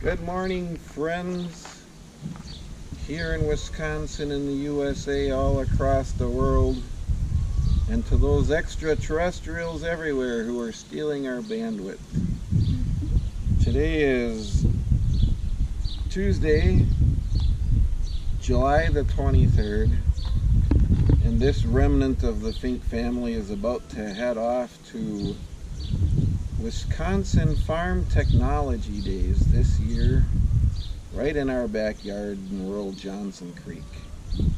Good morning, friends, here in Wisconsin, in the USA, all across the world, and to those extraterrestrials everywhere who are stealing our bandwidth. Today is Tuesday, July the 23rd, and this remnant of the Fink family is about to head off to Wisconsin Farm Technology Days this year, right in our backyard in rural Johnson Creek,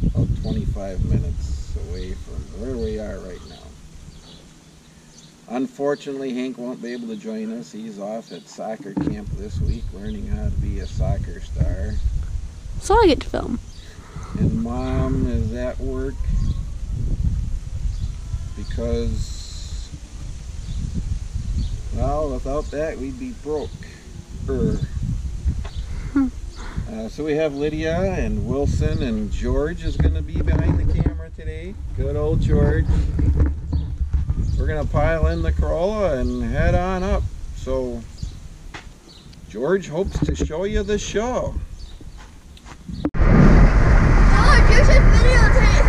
about 25 minutes away from where we are right now. Unfortunately, Hank won't be able to join us. He's off at soccer camp this week, learning how to be a soccer star. So I get to film. And Mom is at work because, well, without that, we'd be broke. So we have Lydia and Wilson, and George is going to be behind the camera today. Good old George. We're going to pile in the Corolla and head on up. So George hopes to show you the show. George, you should videotape.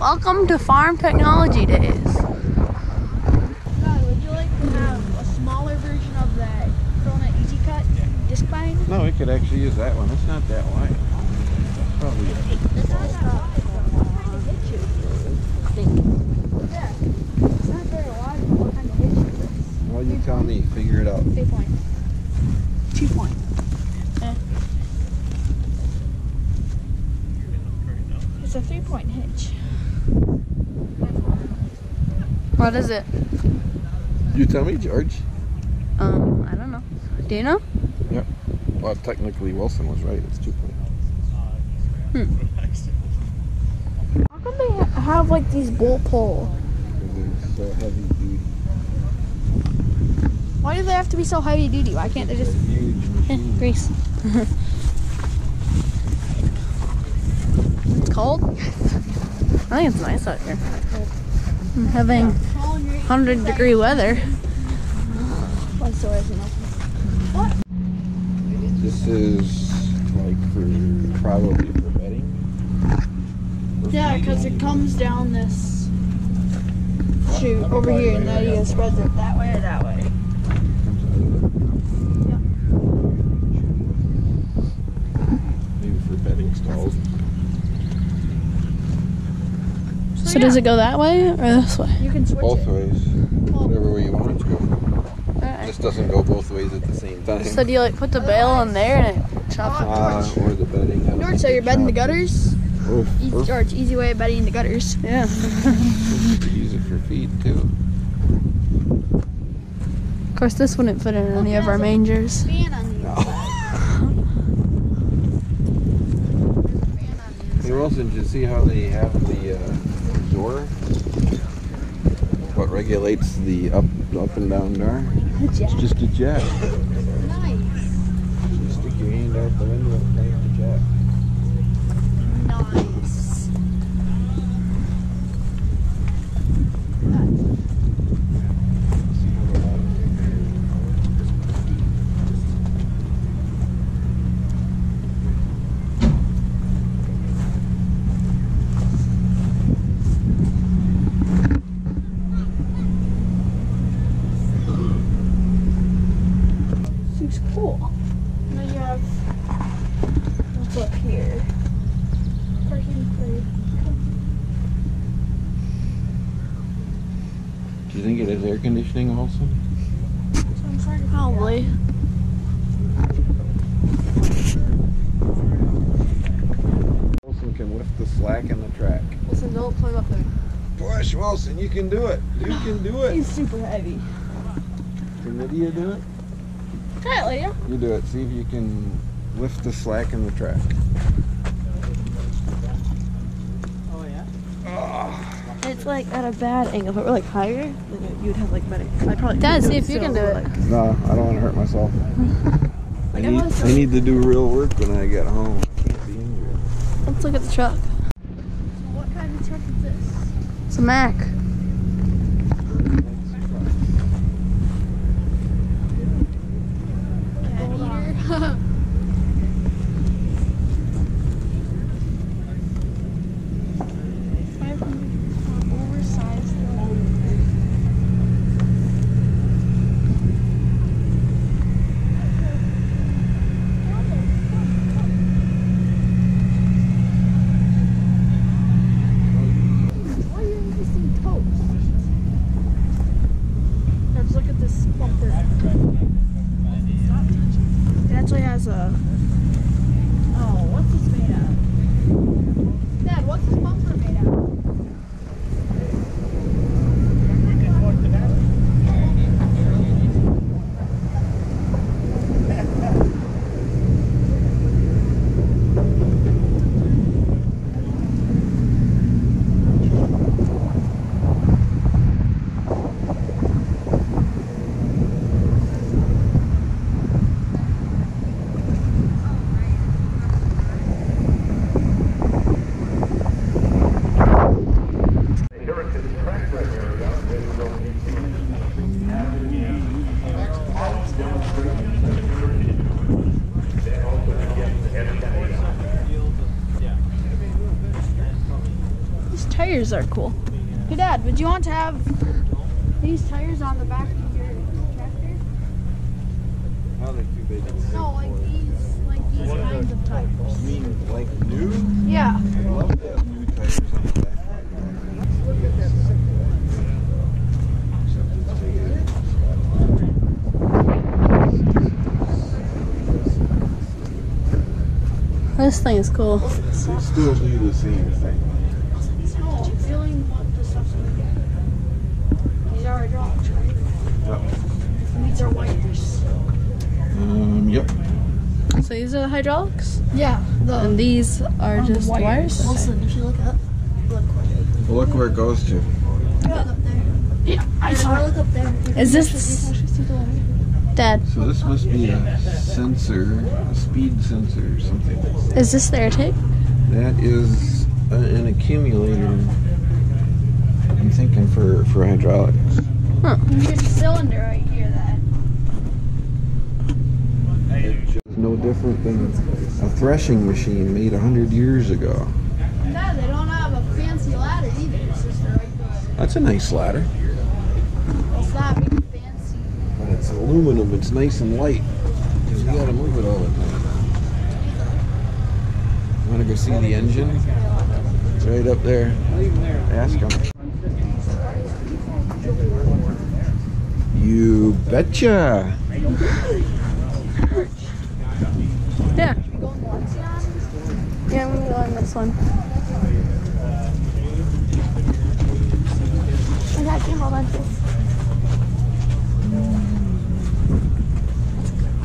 Welcome to Farm Technology Days. God, would you like to have a smaller version of that Corona EasyCut disc binder? No, we could actually use that one. It's not that wide. That's probably it's not that wide. What kind of hit you? Yeah. It's not very wide, but what kind of hit you is? Well, you tell me. Figure it out. 3 points. 2 points. It's a 3-point hitch. What is it? You tell me, George. I don't know. Do you know? Yeah. Well, technically Wilson was right. It's 2 points. How come they have like these bolt pole? Because they're so heavy duty. Why do they have to be so heavy duty? Why can't they just grease? It's cold. I think it's nice out here. I'm having 100-degree weather. What? This is like for probably for bedding. Yeah, because it comes down this chute over here, and then you spread it that way or that way. Yeah. Maybe for bedding stalls. So yeah. Does it go that way or this way? You can switch both ways. Whatever way you want it to go. Right. This doesn't go both ways at the same time. So do you like put the bale on there and it chops it? Or the bedding. George, so you're bedding the gutters? Oof, oof. George, easy way of bedding the gutters. Yeah. You could use it for feed too. Of course, this wouldn't fit in any of our mangers. Fan on the Hey Wilson, did you see how they have the door? What regulates the up and down door? It's just a jack. Nice. Just stick your hand out the window and crank the jack. Nice. Seems cool. And then you have what's up here. Do you think it has air conditioning also? Probably. Wilson can lift the slack in the track. Wilson, don't climb up there. Push, Wilson, you can do it. You can do it. He's super heavy. Can Lydia do it? Try it, Lydia. You do it. See if you can lift the slack in the track. It's like at a bad angle. If it were like higher, then you'd have like better. I'd probably Dad, see if you can do it. No, I don't want to hurt myself. I need to do real work when I get home. I can't be injured. Let's look at the truck. So what kind of truck is this? It's a Mac. Tires are cool. Hey Dad, would you want to have these tires on the back of your tractor? How they too big? No, like these kinds of tires. You mean like new? Yeah. I love to have new tires on the back. Look at that sick one. This thing is cool. They still do the same thing. These are wipers. Yep. So these are the hydraulics? Yeah. And these are just wires? Wilson, if you look up, look where it goes to. Look up there. Yeah, I saw it. Look up there. Is this... Dad. So this must be a sensor, a speed sensor or something. Is this their tape? That is an accumulator, I'm thinking, for hydraulics. Huh. There's a cylinder right here that. It's just no different than a threshing machine made 100 years ago. No, they don't have a fancy ladder either. It's just a regular. That's a nice ladder. It's not really fancy. But it's aluminum. It's nice and light. Because we gotta move it all the time. Want to go see the engine? It's right up there. Ask them. You betcha! Yeah. Yeah, I'm gonna go on this one. I got you, hold on.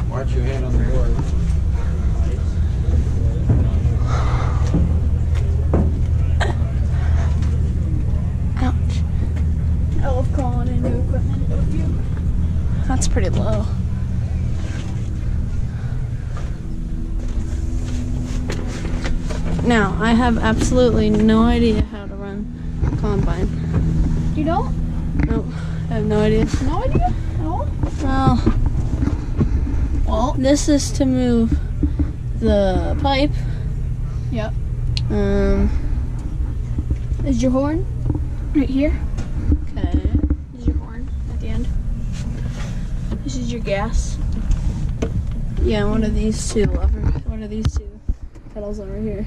Watch your hand on the board. That's pretty low. Now, I have absolutely no idea how to run a combine. You don't? Nope. I have no idea. No idea? No? Well, this is to move the pipe. Yep. Is your horn right here? Okay. This is your horn at the end. This is your gas. Yeah, one of these two levers. One of these two pedals over here.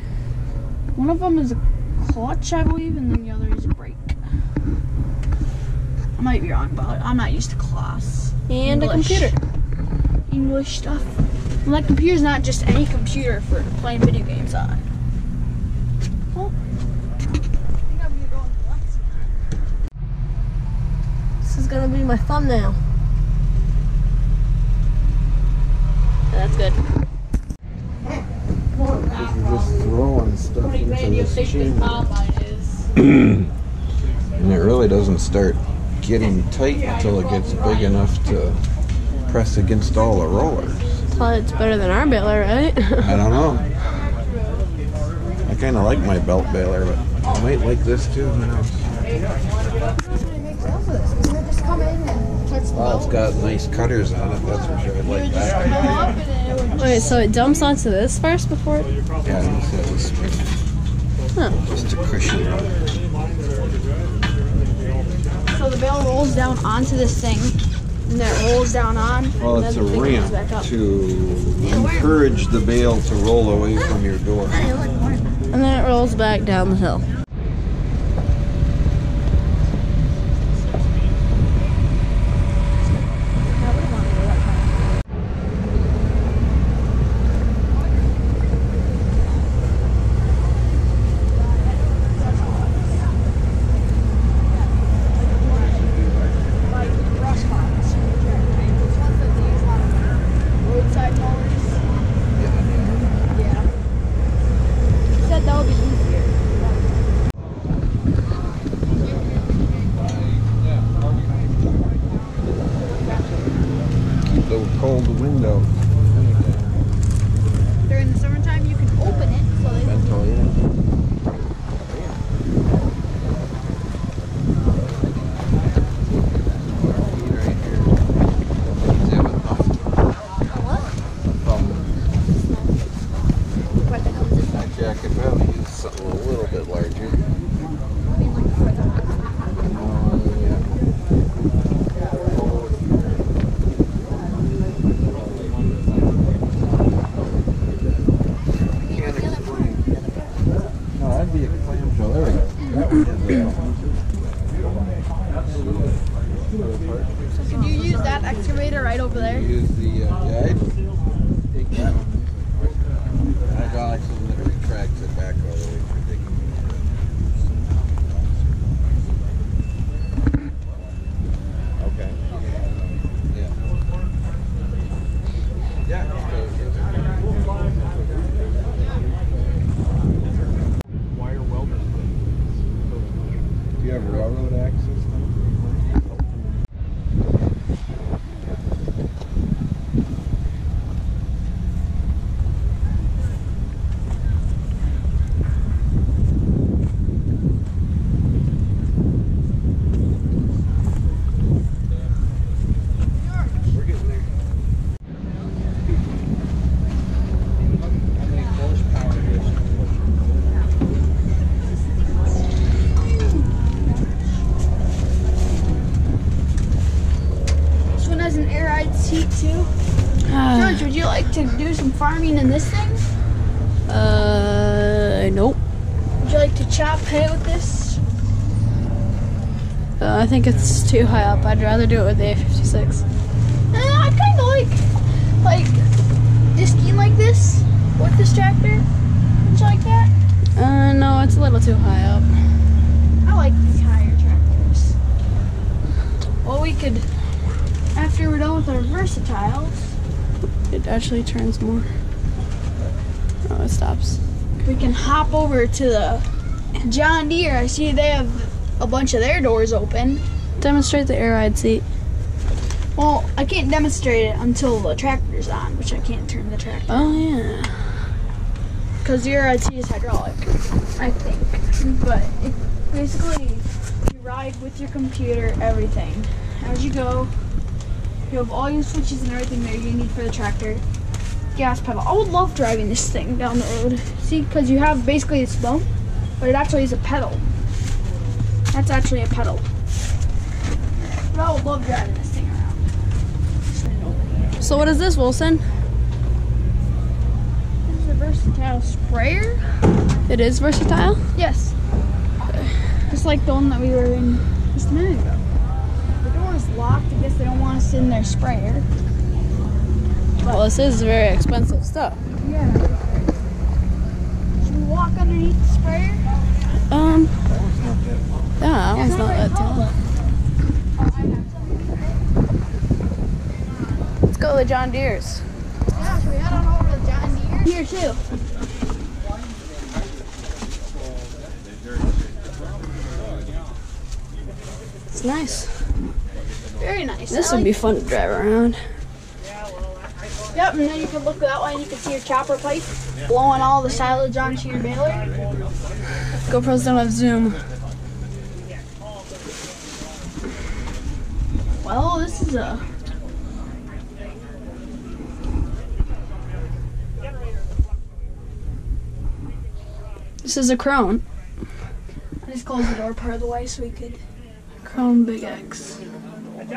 One of them is a clutch, I believe, and then the other is a brake. I might be wrong, but I'm not used to class. And English. A computer. English stuff. And that computer's not just any computer for playing video games on. Well, I think I'm gonna go on the left side. This is gonna be my thumbnail. Yeah, that's good. Because you're just throwing stuff what into this chamber. And it really doesn't start getting tight until it gets big enough to press against all the rollers. Well, it's better than our baler, right? I don't know. I kind of like my belt baler, but I might like this too. Well, it's got nice cutters on it, that's for sure. I like that. Wait, so it dumps onto this first before it? Yeah, I just have a spring. Huh. Just to cushion it up. So the bale rolls down onto this thing. And that rolls down on. Well, it's a ramp to encourage the bale to roll away from your door. And then it rolls back down the hill. George, would you like to do some farming in this thing? Nope. Would you like to chop hay with this? I think it's too high up. I'd rather do it with the A56. I kind of like disking like this with this tractor. Would you like that? No, it's a little too high up. I like these higher tractors. Well, we could. After we're done with our versatiles, it actually turns more. Oh, it stops. We can hop over to the John Deere. I see they have a bunch of their doors open. Demonstrate the air ride seat. Well, I can't demonstrate it until the tractor's on, which I can't turn the tractor. Oh, yeah. Because your IT is hydraulic, I think. But it, basically, you ride with your computer, everything. As you go, you have all your switches and everything there you need for the tractor. Gas pedal. I would love driving this thing down the road. See, because you have basically this bump, but it actually is a pedal. That's actually a pedal. But I would love driving this thing around. So what is this, Wilson? This is a versatile sprayer. It is versatile? Yes. Okay. Just like the one that we were in just a minute ago. The door is locked. I guess they don't want us in their sprayer. Well, this is very expensive stuff. Yeah. Should we walk underneath the sprayer? Yeah, that one's not that tall. Let's go to the John Deere's. Yeah, should we head on over to the John Deere? Here, too. It's nice. Very nice. This would be fun to drive around. Yep, and then you can look that way and you can see your chopper pipe blowing all the silage onto your baler. GoPros don't have zoom. Well, this is a... This is a Krone. I just closed the door part of the way so we could... Krone Big X. Let's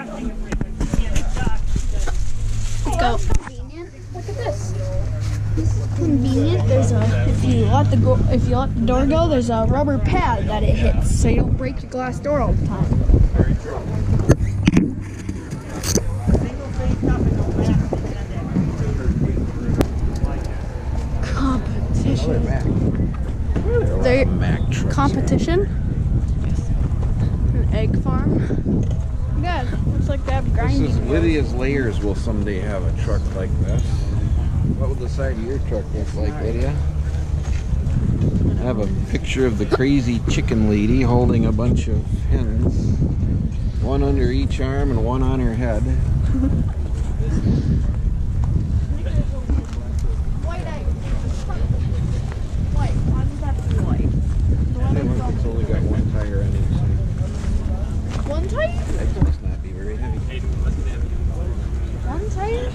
go. Look at this. This is convenient. There's a if you let the door go, there's a rubber pad that it hits, so you don't break your glass door all the time. Very true. Competition. They're competition. An egg farm. Yeah, looks like they have grinding. This is Lydia's Layers will someday have a truck like this. What would the side of your truck look like, Lydia? I have a picture of the crazy chicken lady holding a bunch of hens. One under each arm and one on her head. White egg. White. Why does that be white? The one that's only got one tire on each side. One tire? That must not be very heavy. One tire?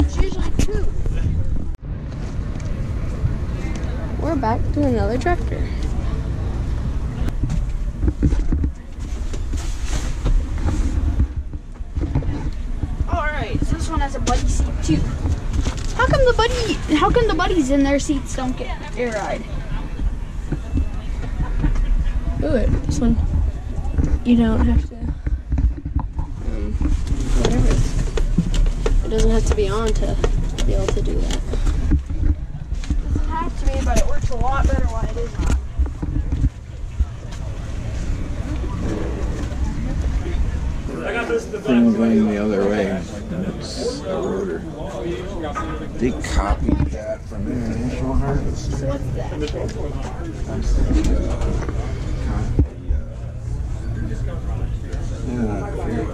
It's usually two. We're back to another tractor. Alright, so this one has a buddy seat too. How come the buddies in their seats don't get air ride? Ooh, this one. You don't have to whatever it's. It doesn't have to be on to be able to do that. It doesn't have to be, but it works a lot better while it is on. Thing going the other way. It's a rotor. They copied that from International Harvest. What's that? Yeah.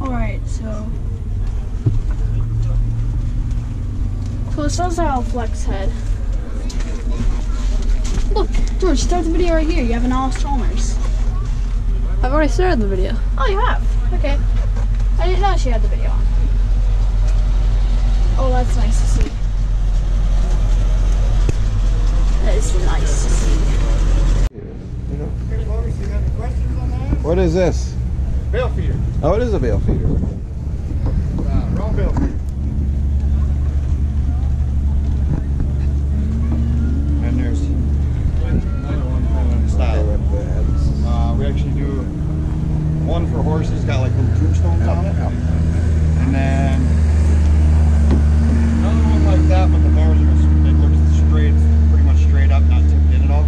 Alright, so it says Allis Flex Head. Look, George, start the video right here. You have an Allis Chalmers. I've already started the video. Oh, you have? Okay. I didn't know she had the video on. Oh, that's nice to see. That is nice to see. What is this? Bale feeder. Oh, it is a bale feeder. Wrong bale feeder. And there's another one style. We actually do one for horses, got like little tombstones on it. And then another one like that, but the bars are pretty much straight up, not tipped in at all.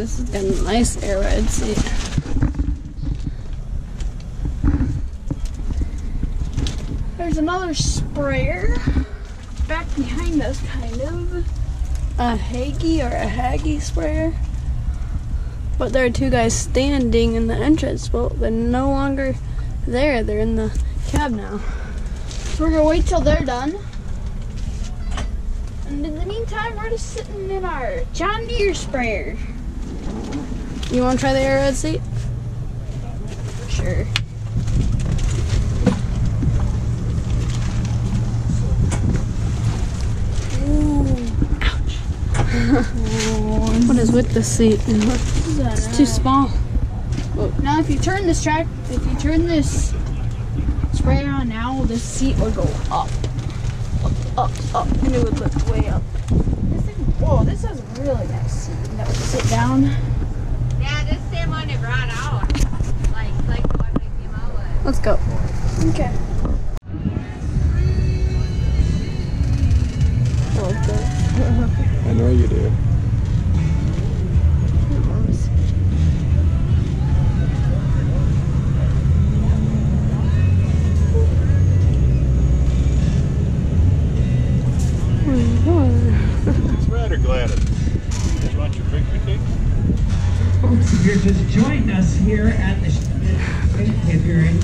this has got a nice airhead seat. There's another sprayer back behind us, kind of. A Haggy or a Haggy sprayer. But there are two guys standing in the entrance boat. They're no longer there. They're in the cab now. So we're gonna wait till they're done. And in the meantime, we're just sitting in our John Deere sprayer. You wanna try the airhead seat? Sure. What is with this seat? It's too small. Whoa. Now, if you turn this track, if you turn this sprayer on now, this seat will go up, up, up, up, and it would look way up. This thing, whoa, this is a really nice seat. That would sit down. Yeah, this is the one they brought out, like the one they came out with. Let's go. Okay. I know you do. It's rather glad. You want your drink, you think? You're just joining us here at the hearing.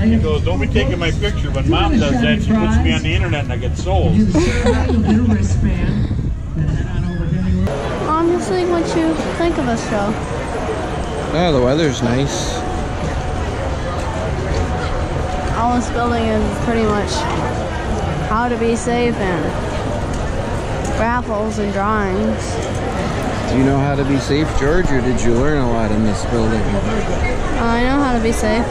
He goes, don't be taking my picture. When Mom does that, she puts me on the internet and I get sold. Honestly, what you think of us, Joe? Yeah, the weather's nice. All this building is pretty much how to be safe and raffles and drawings. Do you know how to be safe, George, or did you learn a lot in this building? I know how to be safe.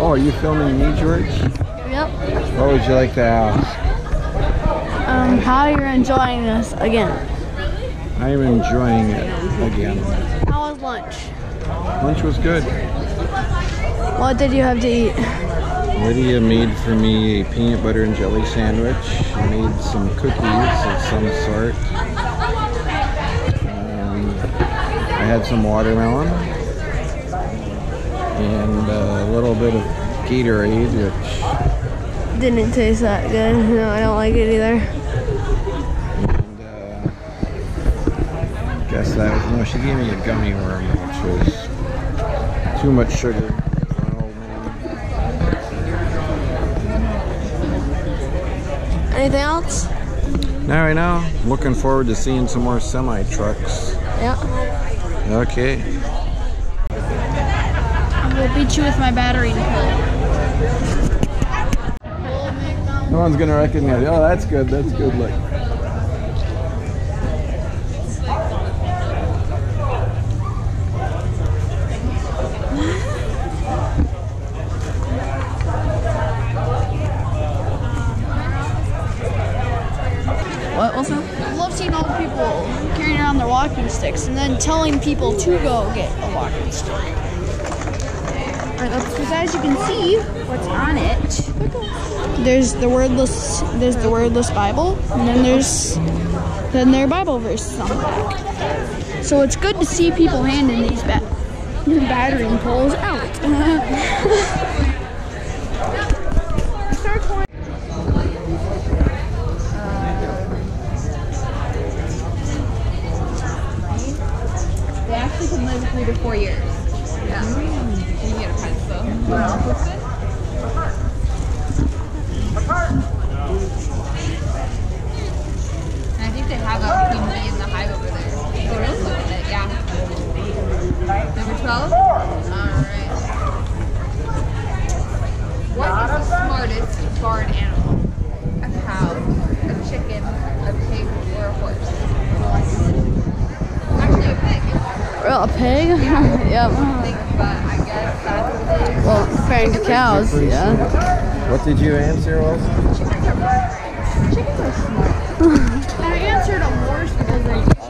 Are you filming me, George? Yep. What would you like to ask? How you're enjoying this again? I am enjoying it again. How was lunch? Lunch was good. What did you have to eat? Lydia made for me a peanut butter and jelly sandwich. She made some cookies of some sort. I had some watermelon. And a little bit of Gatorade, which didn't taste that good. No, I don't like it either. And I guess that was, no, she gave me a gummy worm, which was too much sugar. Anything else? Not right now. Looking forward to seeing some more semi-trucks. Yeah. Okay. I'll beat you with my battery. No one's gonna recognize you. Oh, that's good. That's good. Look. What, Wilson? I love seeing all the people carrying around their walking sticks and then telling people to go get a walking stick. Because as you can see, what's on it? There's the wordless Bible, and then there are Bible verses on the back. So it's good to see people handing these battering poles out. They actually can live 3 to 4 years. Yeah. And you get a pencil. And I think they have that between me and the hive over there. Go real quick with it, yeah. Number 12? Alright. What is the smartest barn animal? A cow, a chicken, a pig, or a horse? Actually, a pig. Well, a pig? Yeah. Yep. But I guess that's the thing. Well, comparing to cows, yeah. What did you answer, Wilson? Chickens are buttery. Chickens are smart. I answered a horse because I usually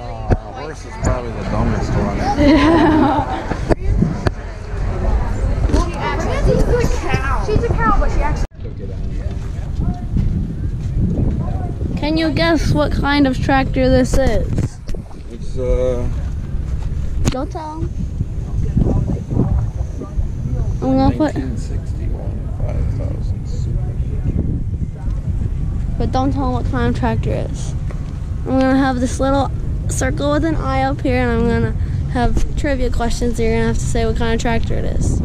horse is probably the dumbest one. Yeah. She's a cow. She's a cow, but she actually... Can you guess what kind of tractor this is? It's Don't tell him. I'm gonna put... 1961 5000. But don't tell him what kind of tractor it is. I'm gonna have this little circle with an eye up here, and I'm gonna have trivia questions that you're gonna have to say what kind of tractor it is.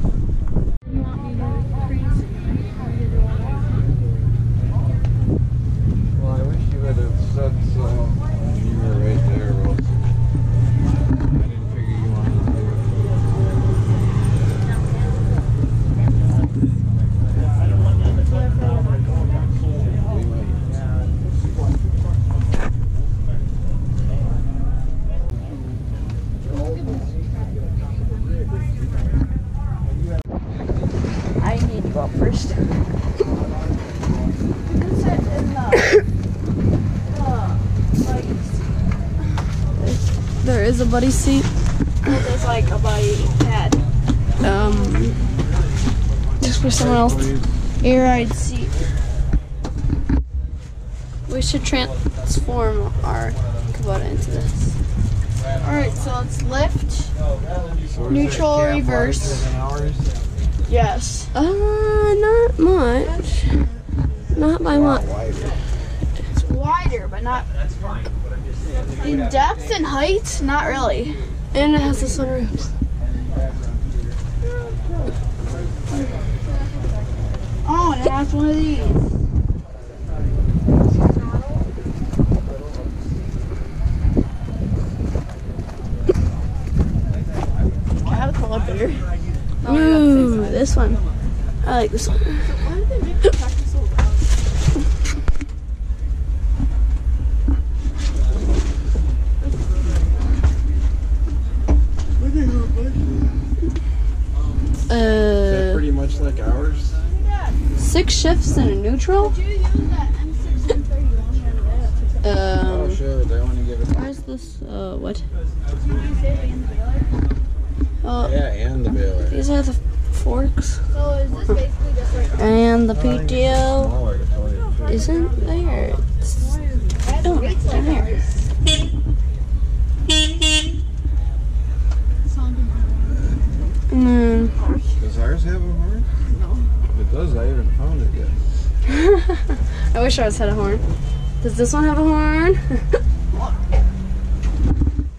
A buddy seat. There's like a buddy pad. Just for someone else. Air ride seat. We should transform our Kubota into this. Alright, so it's left, neutral, reverse. Yes. Not much. Not by much. It's wider, but not in depth and height? Not really. And it has the sunroof. Oh, and it has one of these. I have a color bigger. Ooh, this one. I like this one. Why did they make the tractor so loud? Like ours. Six shifts in a neutral? Did you use that M6 oh, sure. They want to give it back. Where's this? What? Yeah, and the baler. These are the forks. So is this basically just like... And the PTO isn't there. It's... Oh, it's down here. Does ours have a horn? No. If it does, I haven't found it yet. I wish ours had a horn. Does this one have a horn?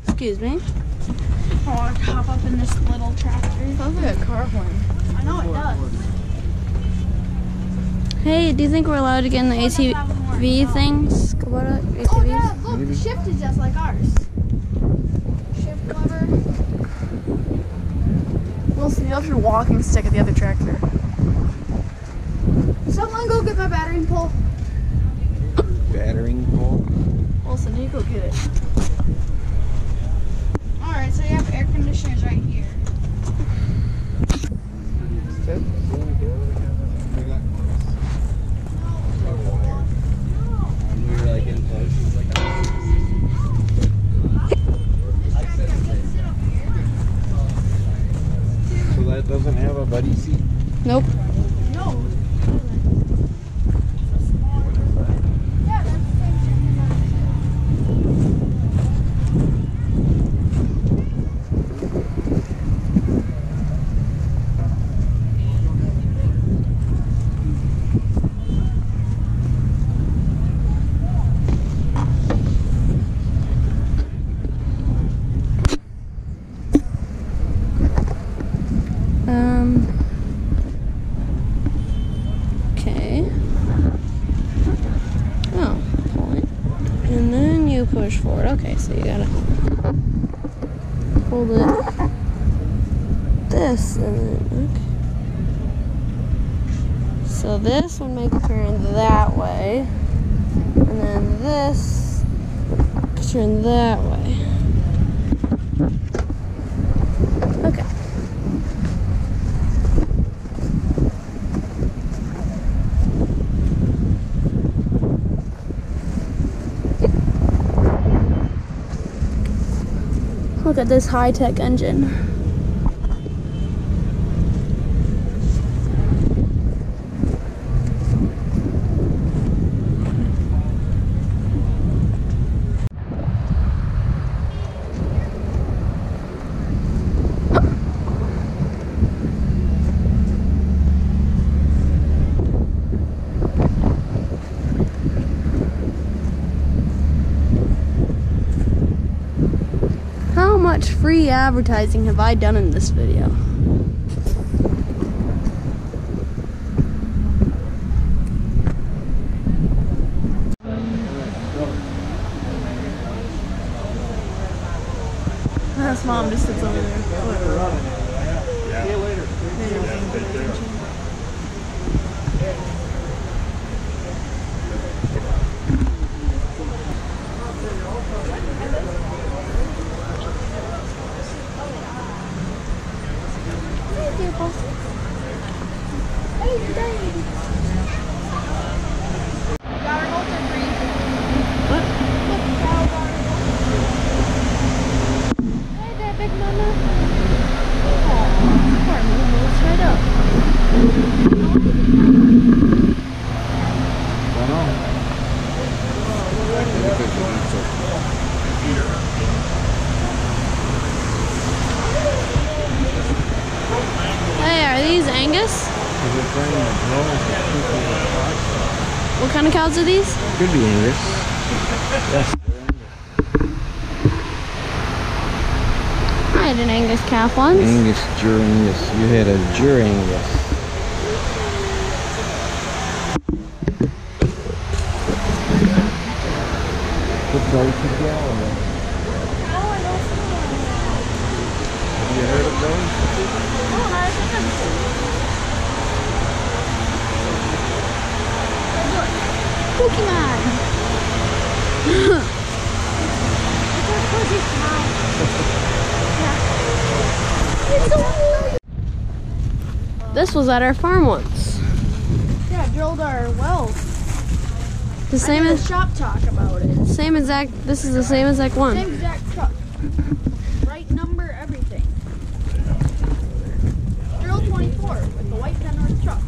Excuse me. Oh, I hop up in this little tractor. It sounds like a car horn. I know it does. Hey, do you think we're allowed to get in the ATV things? Kubota ATVs? Oh yeah, look, the shift is just like ours. Shift lever. Wilson, you'll have your walking stick at the other tractor. Someone go get my battering pole. Battering pole? Wilson, you go get it. Alright, so you have air conditioners right here. Doesn't have a buddy seat? Nope. No. Push forward. Okay, so you gotta hold it this and then okay. So this would make a turn that way, and then this could turn that way. Okay. Look at this high-tech engine. Free advertising have I done in this video? That's mom just sits over there. Yeah. Yeah, later. What kind of cows are these? Could be English. Yes. I had an Angus calf once. Angus, Jurangus. You had a Jurangus. You heard of those? Pokemon! This was at our farm once. Yeah, drilled our wells. The same as shop talk about it. Same exact. This is the same exact one. Same exact truck. Right number, everything. Drill 24 with the white Kenworth truck.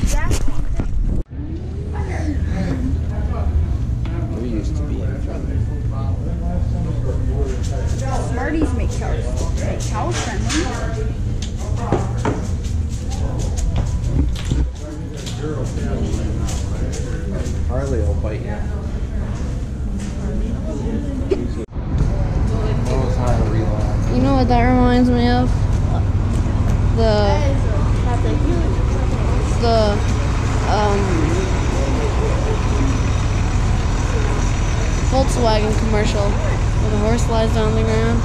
Exactly. Smarties make cows. Make cows friendly. Harley will bite you. You know what that reminds me of? The Volkswagen commercial where the horse lies down on the ground.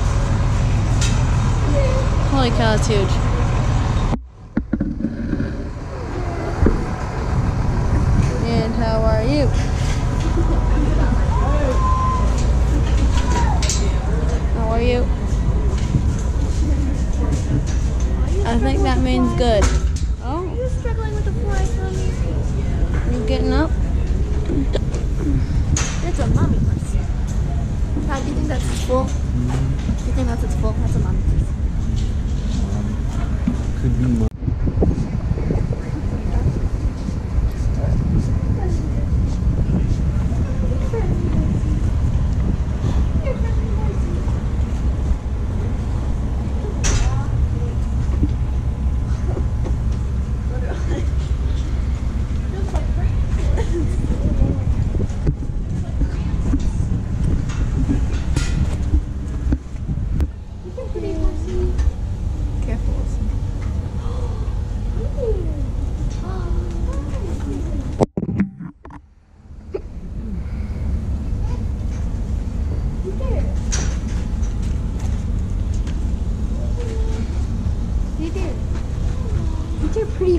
Holy cow, it's huge. And how are you? How are you? I think that means good. Oh. Are you struggling with the fly from me? You getting up? That's a mommy horse. Pat, do you think that's its full? Do you think that's its full? That's a mommy horse. Could be mommy.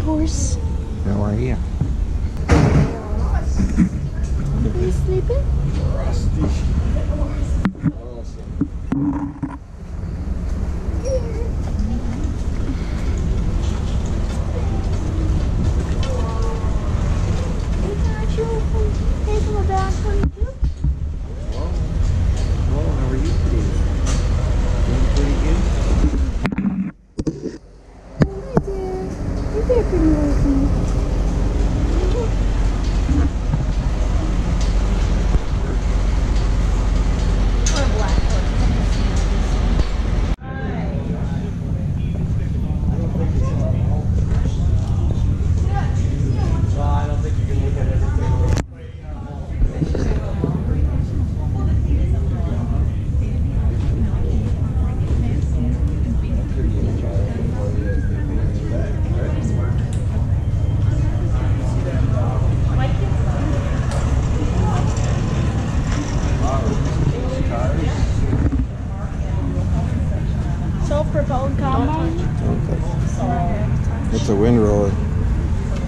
Horse. How are you? Are you sleeping? Rusty. Hello, how are you today?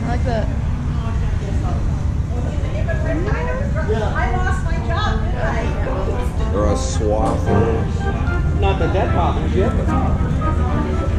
I like that. I lost my job, didn't I? Or a swath. Not that that bothers you.